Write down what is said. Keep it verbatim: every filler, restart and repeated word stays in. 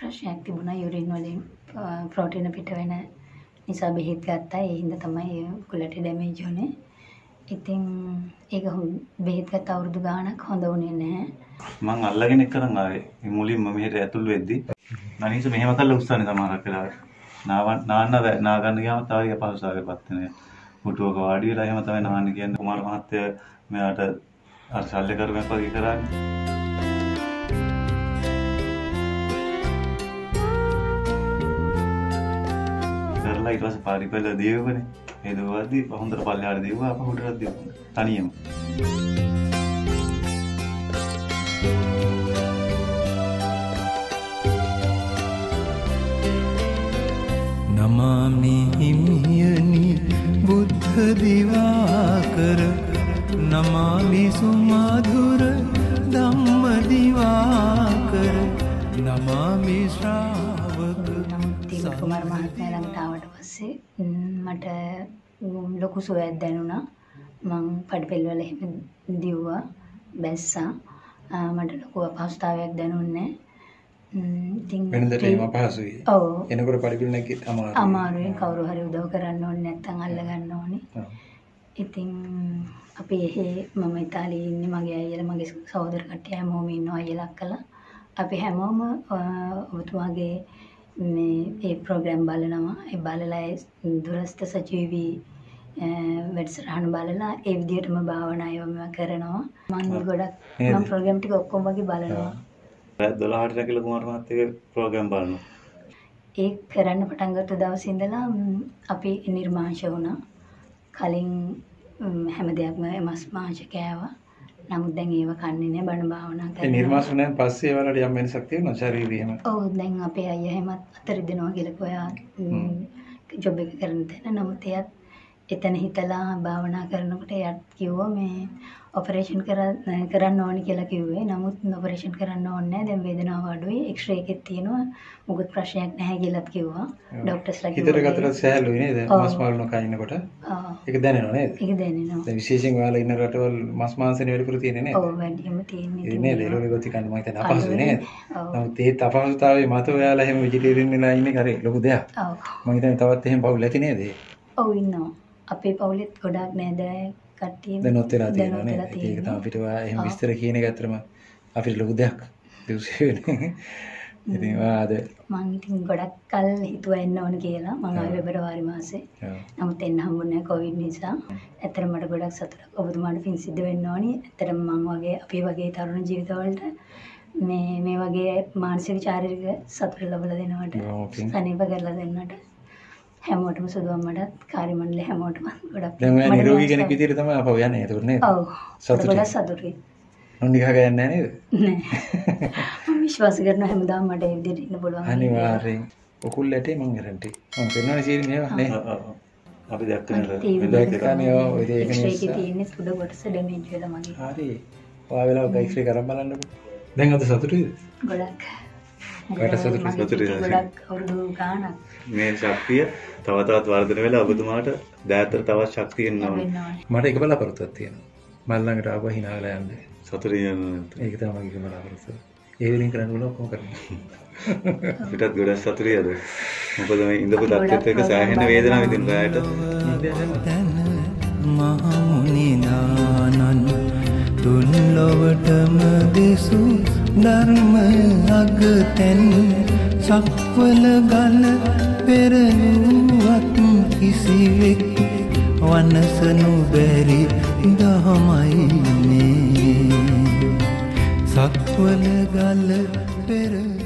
ප්‍රශ්නයක් තිබුණා යුරින් වලින් ප්‍රෝටීන පිට වෙන නිසා බෙහෙත් ගත්තා. ඒ හින්දා තමයි කුලට ඩැමේජ් වුනේ. ඉතින් ඒක බෙහෙත් ගත්ත අවුරුදු ගාණක් හොඳ වුණේ නැහැ. මම අල්ලගෙන එක්කනම් ආවේ. මේ මුලින්ම මෙහෙට ඇතුල් වෙද්දි නනිස මෙහෙම කළා උස්සන්නේ සමහරක් වෙලාවට නාවන්න නාන්න නා ගන්න ගියාම තාරිය පහසාවේපත් වෙන පුටුවක වාඩි වෙලා එහෙම තමයි නාන්න කියන්නේ. කුමාර මහත්තයා මෙයාට අර සල්ලි කරුවෙන් පරි කරන්නේ. ඊට පස්සේ පරිපල දේවනේ ඒ දවස්දී හොඳට පල්ලෙහාට දේවා අප හොඩට දේවා තනියම නමාමි හිමියනි බුද්ධ දිවාකර නමාමි සුමధుර ධම්ම දිවාකර නමාමි ශ්‍රාවක කුමාර මහත්මයා ළඟට ආවට පස්සේ මට ලොකු සුවයක් දැනුණා. මං පඩිපෙළ වල එහෙම දිව්වා බැස්සා. මට ලොකු අපහසුතාවයක් දැනුන්නේ නැහැ. ඔව් එනකොට පඩිපෙළ නැගිට අමාරුයි. අමාරුයි කවුරු හරි උදව් කරන්න ඕනේ නැත්නම් අල්ල ගන්න ඕනේ. ඉතින් අපි එහෙ මම ඉතාලියේ ඉන්නේ මගේ අයියලා මගේ සහෝදර කට්ටිය හැමෝම ඉන්නවා අයියලා අක්කලා. අපි හැමෝම ඔබතුමාගේ මේ ඒ ප්‍රෝග්‍රෑම් බලනවා. ඒ බලලා දුරස්ත සජීවී වැඩසටහන බලලා ඒ විදිහටම භාවනා යොමු කරනවා. මම ගොඩක් මම ප්‍රෝග්‍රෑම් ටික ඔක්කොම වගේ බලනවා. දොළහට රැකිලා කුමාර මහත්තයාගේ ප්‍රෝග්‍රෑම් බලනවා. ඒක කරන්න පටන් ගත්ත දවසේ ඉඳලා අපි නිර්මාංශ වුණා. කලින් හැම දෙයක්ම මස් මාංශ කෑවා. නමුත් දැන් ඒව කන්නේ නැහැ බණ භාවනා කරනවා. ඒ නිර්මාසනයෙන් පස්සේ ඒවලට යම් වෙනසක් තියෙනවා ශාරීරිකව. ඔව් දැන් අපේ අයියා හැමත් අතර දෙනවා කියලා කොයා ජොබ් එක කරන තැන. නමුත් එයාත් එතන හිතලා භාවනා කරනකොට එයාත් කිව්වා මේ ඔපරේෂන් කරන්න ඕනේ කියලා කිව්වේ. නමුත් ඔපරේෂන් කරන්න ඕනේ නැහැ. දැන් වේදනාව අඩුයි. එක්ස්රේ එකෙත් තියෙනවා. මොකුත් ප්‍රශ්නයක් නැහැ කියලාත් කිව්වා. ඩොක්ටර්ස්ලා කිව්වා. හිතට ගතට සෑහලුයි නේද? මස් මාළු නොකනකොට. ඒක දැනෙනව නේද? ඒක දැනෙනවා. දැන් විශේෂයෙන් ඔයාලා ඉන්න රටවල මස් මාංශනේ වැඩිපුර තියෙන්නේ නේද? ඔව් වැඩිම තියෙන්නේ. ඒ නේද? ඒ ලෝකෙ ගොති කන්න මම හිතන්නේ අපහසු නේද? නමුත් ඒත් අපහසුතාවයේ මත ඔයාලා එහෙම විජිටේරියන් වෙලා ඉන්නේ කරේ ලොකු දෙයක්. ඔව්. මම හිතන්නේ තවත් එහෙම පවුල් ඇති නේද? ඔව් ඉන්නවා. අපේ පවුලෙත් ගොඩක් නෑදෑ කට්ටිය දැනුත් වෙලා තියෙනවා නේද? ඒක තමයි අපිට ඔය එහෙම විස්තර කියන එක ඇත්තටම අපිට ලොකු දෙයක් දිවසේ වෙන්නේ. ඉතින් වාද මම ඉතින් ගොඩක් කල් හිතුවා එන්න ඕන කියලා. මම ආවේ පෙබරවාරි මාසේ. නමුත් එන්න හම්බුනේ කොවිඩ් නිසා. ඇත්තටම මට ගොඩක් සතුටක් ඔබතුමාට පින් සිද්ධ වෙන්න ඕනි. ඇත්තටම මම වගේ අපේ වගේ තරුණ ජීවිතවලට මේ මේ වගේ මානසික ශාරීරික සතුට ලැබලා දෙනවට සනීප කරලා දෙන්නට හැමෝටම සුදුවම් මටත් කාර්යමණ්ඩලේ හැමෝටම ගොඩක් දැන් ඔයා නිරෝගී කෙනෙක් විදියට තමයි අපව යන්නේ එතකොට නේද? ඔව් සතුටුයි. ගොඩක් සතුටුයි. නොනිකා ගන්නේ නැහැ නේද? නෑ. මම විශ්වාස කරනවා හැමදාම මට ඒ විදියට ඉන්න පුළුවන්. අනිවාර්යෙන්. ඔකුල් ඇටේ මං ගැරන්ටි. මම පෙන්නන්නේ සීරින් ඒවා නේ. අපි දැක්කනේ රෙඩක් එකනේ ඔය ඒක නිසා. ඒකේ තියෙන්නේ සුදු කොටස ඩැමේජ් වෙලා මගේ. හරි. ඔයා වෙලාව ගයිස්ලි කරන් බලන්නකෝ. දැන් අද සතුටුයිද? ගොඩක්. ගොඩක් සතුටුයි සතුටුයි. ගොඩක් අවුරුදු ගානක් මේ ශක්තිය තව තවත් වර්ධනය වෙලා ඔබතුමාට දෑතර තවත් ශක්තිය එනවා. මට ඒක බලාපොරොත්තුවක් තියෙනවා. මල් ළඟට ආව hina වෙලා යන්නේ. සතුටින් යනවා. ඒක තමයි මගේ බලාපොරොත්තුව. ඒ වෙලින් කරන්න ඕන ඔක්කොම කරනවා. පිටත් ගොඩක් සතුටුයි අද. මොකද මේ ඉඳපු තත්ත්වෙත් එක්ක සෑහෙන වේදනාවක් විඳින්න බෑට. මහ මුනිනානන් තුන් ලොවටම දෙසු ධර්ම අගතෙන් සක්වල ගල පෙරළුවත් කිසිවෙක් වනසනු බැරි දහමයි මේ සක්වල ගල පෙරළු